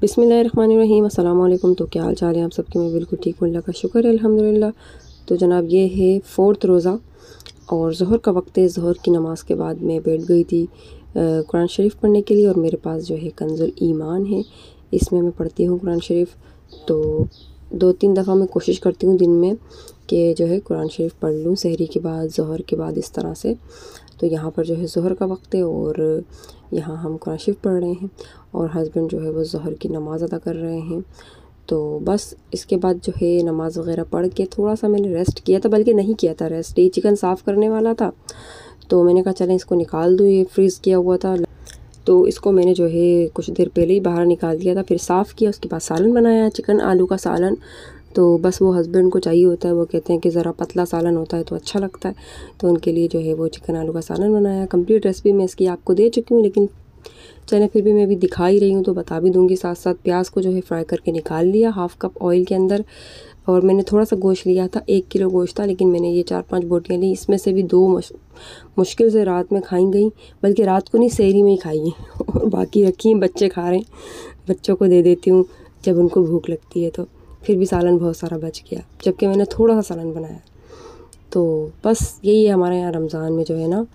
बिस्मिल्लाहिर्रहमानिर्रहीम। अस्सलाम वालेकुम। तो क्या हाल चाल है आप सबके? मैं बिल्कुल ठीक हूँ, अल्लाह का शुक्र है, अल्हम्दुलिल्लाह। तो जनाब ये है 4वां रोज़ा और ज़ोहर का वक्त है। ज़ोहर की नमाज़ के बाद मैं बैठ गई थी कुरान शरीफ पढ़ने के लिए और मेरे पास जो है कंजुल ईमान है, इसमें मैं पढ़ती हूँ कुरान शरीफ। तो 2-3 दफ़ा मैं कोशिश करती हूँ दिन में कि जो है कुरान शरीफ पढ़ लूँ सहरी के बाद, ज़ोहर के बाद, इस तरह से। तो यहाँ पर जो है ज़ोहर का वक्त है और यहाँ हम कुरान शरीफ पढ़ रहे हैं और हस्बैंड जो है वो ज़ोहर की नमाज़ अदा कर रहे हैं। तो बस इसके बाद जो है नमाज़ वग़ैरह पढ़ के थोड़ा सा मैंने रेस्ट किया था, बल्कि नहीं किया था रेस्ट, ये चिकन साफ़ करने वाला था तो मैंने कहा चलें इसको निकाल दूँ, ये फ्रीज़ किया हुआ था। तो इसको मैंने जो है कुछ देर पहले ही बाहर निकाल दिया था, फिर साफ़ किया, उसके बाद सालन बनाया, चिकन आलू का सालन। तो बस वो हस्बैंड को चाहिए होता है, वो कहते हैं कि ज़रा पतला सालन होता है तो अच्छा लगता है, तो उनके लिए जो है वो चिकन आलू का सालन बनाया। कंप्लीट रेसिपी मैं इसकी आपको दे चुकी हूँ, लेकिन चले फिर भी मैं अभी दिखा ही रही हूँ तो बता भी दूँगी। साथ साथ प्याज को जो है फ्राई करके निकाल लिया 1/2 कप ऑयल के अंदर, और मैंने थोड़ा सा गोश्त लिया था, 1 किलो गोश्त था, लेकिन मैंने ये 4-5 बोटियाँ ली, इसमें से भी 2 मुश्किल से रात में खाई गई, बल्कि रात को नहीं सहरी में ही खाई हैं और बाकी रखी हैं, बच्चे खा रहे हैं, बच्चों को दे देती हूँ जब उनको भूख लगती है। तो फिर भी सालन बहुत सारा बच गया, जबकि मैंने थोड़ा सा सालन बनाया। तो बस यही है हमारे यहाँ रमज़ान में जो है ना,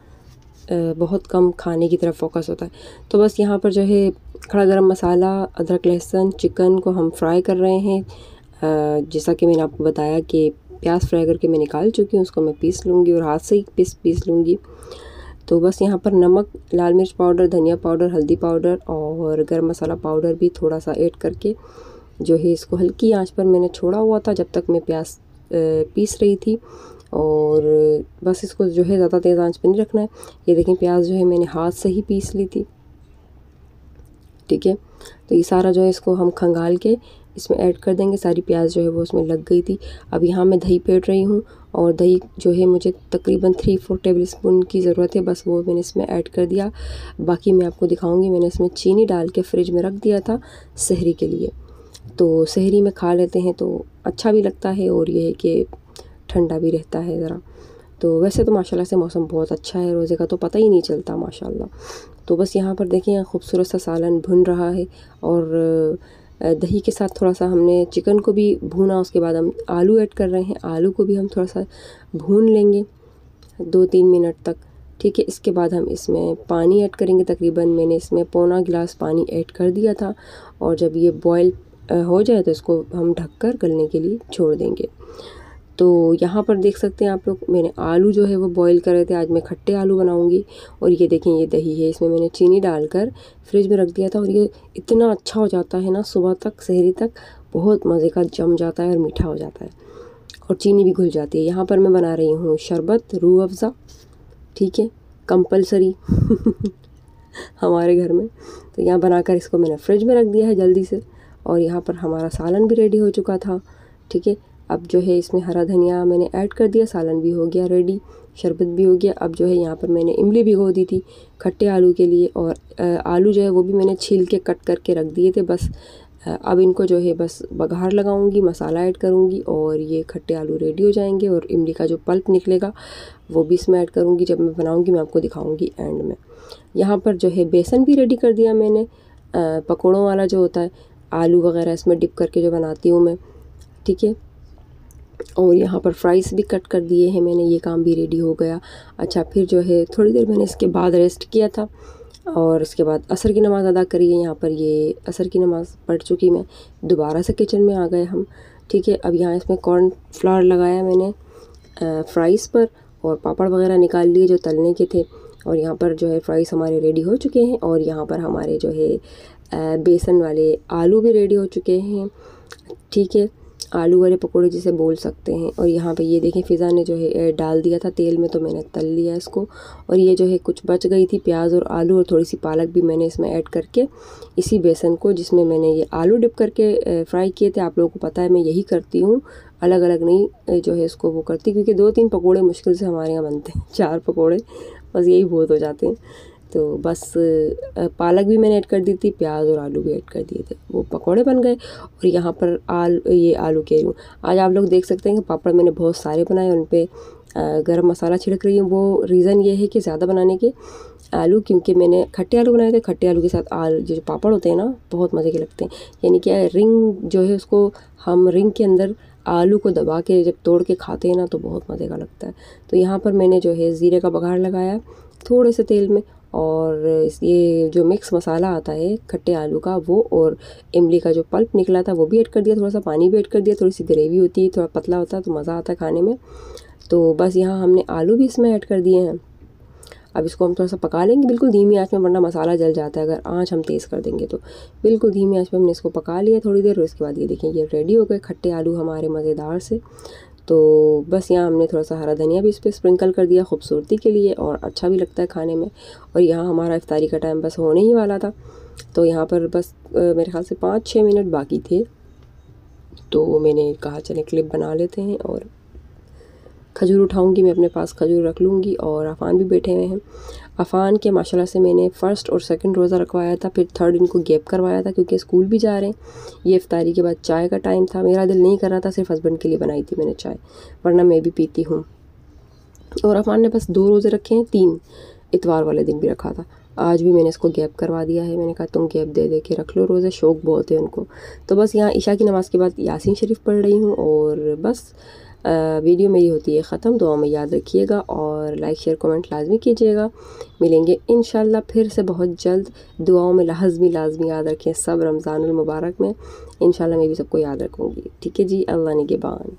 बहुत कम खाने की तरफ फोकस होता है। तो बस यहाँ पर जो है खड़ा गरम मसाला, अदरक, लहसुन, चिकन को हम फ्राई कर रहे हैं। जैसा कि मैंने आपको बताया कि प्याज फ्राई करके मैं निकाल चुकी हूँ, उसको मैं पीस लूँगी और हाथ से ही पीस लूँगी। तो बस यहाँ पर नमक, लाल मिर्च पाउडर, धनिया पाउडर, हल्दी पाउडर और गर्म मसाला पाउडर भी थोड़ा सा ऐड करके जो है इसको हल्की आंच पर मैंने छोड़ा हुआ था जब तक मैं प्याज पीस रही थी। और बस इसको जो है ज़्यादा तेज़ आंच पे नहीं रखना है। ये देखें प्याज जो है मैंने हाथ से ही पीस ली थी, ठीक है। तो ये सारा जो है इसको हम खंगाल के इसमें ऐड कर देंगे, सारी प्याज जो है वो उसमें लग गई थी। अब यहाँ मैं दही फेंट रही हूँ और दही जो है मुझे तकरीबन 3-4 टेबलस्पून की ज़रूरत है, बस वो मैंने इसमें ऐड कर दिया। बाकी मैं आपको दिखाऊँगी। मैंने इसमें चीनी डाल के फ्रिज में रख दिया था सहरी के लिए, तो सहरी में खा लेते हैं तो अच्छा भी लगता है और ये है कि ठंडा भी रहता है ज़रा। तो वैसे तो माशाल्लाह से मौसम बहुत अच्छा है, रोज़े का तो पता ही नहीं चलता माशाल्लाह। तो बस यहाँ पर देखिए खूबसूरत सा सालन भुन रहा है और दही के साथ थोड़ा सा हमने चिकन को भी भूना, उसके बाद हम आलू ऐड कर रहे हैं, आलू को भी हम थोड़ा सा भून लेंगे 2-3 मिनट तक, ठीक है। इसके बाद हम इसमें पानी ऐड करेंगे, तकरीबन मैंने इसमें 1/4 गिलास पानी ऐड कर दिया था। और जब ये बॉयल हो जाए तो इसको हम ढककर गलने के लिए छोड़ देंगे। तो यहाँ पर देख सकते हैं आप लोग, मैंने आलू जो है वो बॉईल कर रहे थे, आज मैं खट्टे आलू बनाऊंगी। और ये देखें ये दही है, इसमें मैंने चीनी डालकर फ्रिज में रख दिया था और ये इतना अच्छा हो जाता है ना, सुबह तक सहरी तक बहुत मज़े का जम जाता है और मीठा हो जाता है और चीनी भी घुल जाती है। यहाँ पर मैं बना रही हूँ शरबत रूह अफ़ज़ा, ठीक है, कंपलसरी हमारे घर में। तो यहाँ बनाकर इसको मैंने फ्रिज में रख दिया है जल्दी से। और यहाँ पर हमारा सालन भी रेडी हो चुका था, ठीक है। अब जो है इसमें हरा धनिया मैंने ऐड कर दिया, सालन भी हो गया रेडी, शरबत भी हो गया। अब जो है यहाँ पर मैंने इमली भिगो दी थी खट्टे आलू के लिए, और आलू जो है वो भी मैंने छील के कट करके रख दिए थे। बस अब इनको जो है बस बघार लगाऊंगी, मसाला ऐड करूंगी और ये खट्टे आलू रेडी हो जाएंगे। और इमली का जो पल्प निकलेगा वो भी इसमें ऐड करूँगी, जब मैं बनाऊँगी मैं आपको दिखाऊँगी एंड में। यहाँ पर जो है बेसन भी रेडी कर दिया मैंने, पकौड़ों वाला जो होता है, आलू वगैरह इसमें डिप करके जो बनाती हूँ मैं, ठीक है। और यहाँ पर फ्राइज़ भी कट कर दिए हैं मैंने, ये काम भी रेडी हो गया। अच्छा फिर जो है थोड़ी देर मैंने इसके बाद रेस्ट किया था और इसके बाद असर की नमाज़ अदा करी है। यहाँ पर ये असर की नमाज़ पढ़ चुकी मैं, दोबारा से किचन में आ गए हम, ठीक है। अब यहाँ इसमें कॉर्न फ्लावर लगाया मैंने फ्राइज़ पर और पापड़ वगैरह निकाल लिए जो तलने के थे। और यहाँ पर जो है फ्राइज़ हमारे रेडी हो चुके हैं और यहाँ पर हमारे जो है बेसन वाले आलू भी रेडी हो चुके हैं, ठीक है, आलू वाले पकोड़े जिसे बोल सकते हैं। और यहाँ पे ये देखें फ़िज़ा ने जो है डाल दिया था तेल में, तो मैंने तल लिया इसको। और ये जो है कुछ बच गई थी प्याज और आलू और थोड़ी सी पालक भी मैंने इसमें ऐड करके इसी बेसन को, जिसमें मैंने ये आलू डिप करके फ्राई किए थे, आप लोगों को पता है मैं यही करती हूँ, अलग अलग नहीं जो है इसको वो करती, क्योंकि 2-3 पकौड़े मुश्किल से हमारे यहाँ बनते हैं, 4 पकौड़े बस यही बहुत हो जाते हैं। तो बस पालक भी मैंने ऐड कर दी थी, प्याज और आलू भी ऐड कर दिए थे, वो पकोड़े बन गए। और यहाँ पर ये आलू कह रही हूँ, आज आप लोग देख सकते हैं कि पापड़ मैंने बहुत सारे बनाए, उन पर गरम मसाला छिड़क रही हूँ। वो रीज़न ये है कि ज़्यादा बनाने के आलू, क्योंकि मैंने खट्टे आलू बनाए थे। खट्टे आलू के साथ आलू जो पापड़ होते हैं ना, बहुत मज़े के लगते हैं। यानी कि रिंग जो है उसको हम रिंग के अंदर आलू को दबा के जब तोड़ के खाते हैं ना, तो बहुत मज़े का लगता है। तो यहाँ पर मैंने जो है ज़ीरे का बघार लगाया थोड़े से तेल में, और ये जो मिक्स मसाला आता है खट्टे आलू का वो, और इमली का जो पल्प निकला था वो भी ऐड कर दिया, थोड़ा सा पानी भी ऐड कर दिया। थोड़ी सी ग्रेवी होती है, थोड़ा पतला होता है तो मज़ा आता है खाने में। तो बस यहाँ हमने आलू भी इसमें ऐड कर दिए हैं। अब इसको हम थोड़ा सा पका लेंगे बिल्कुल धीमी आंच में, वरना मसाला जल जाता है अगर आंच हम तेज़ कर देंगे तो। बिल्कुल धीमी आंच पे हमने इसको पका लिया थोड़ी देर, और इसके बाद ये देखें ये रेडी हो गए खट्टे आलू हमारे मज़ेदार से। तो बस यहाँ हमने थोड़ा सा हरा धनिया भी इस पर स्प्रिंकल कर दिया खूबसूरती के लिए, और अच्छा भी लगता है खाने में। और यहाँ हमारा इफ्तारी का टाइम बस होने ही वाला था, तो यहाँ पर बस मेरे ख्याल से 5-6 मिनट बाकी थे, तो मैंने कहा चले क्लिप बना लेते हैं। और खजूर उठाऊंगी मैं, अपने पास खजूर रख लूँगी। और अफ़ान भी बैठे हुए हैं। अफ़ान के माशाल्लाह से मैंने फ़र्स्ट और सेकंड रोज़ा रखवाया था, फिर थर्ड इनको गैप करवाया था क्योंकि स्कूल भी जा रहे हैं। ये इफ्तारी के बाद चाय का टाइम था, मेरा दिल नहीं कर रहा था, सिर्फ हस्बैंड के लिए बनाई थी मैंने चाय, वरना मैं भी पीती हूँ। और अफ़ान ने बस 2 रोज़े रखे हैं, 3 इतवार वाले दिन भी रखा था। आज भी मैंने इसको गैप करवा दिया है, मैंने कहा तुम गैप दे दे के रख लो रोज़े, शौक़ बहुत है उनको। तो बस यहाँ ईशा की नमाज़ के बाद यासीन शरीफ पढ़ रही हूँ, और बस वीडियो मेरी होती है ख़त्म। दुआ में याद रखिएगा और लाइक शेयर कमेंट लाजमी कीजिएगा। मिलेंगे इंशाल्लाह फिर से बहुत जल्द। दुआओं में लाजमी याद रखें सब, रमज़ानुल मुबारक में इंशाल्लाह मैं भी सबको याद रखूँगी। ठीक है जी, अल्लाह निगहबान।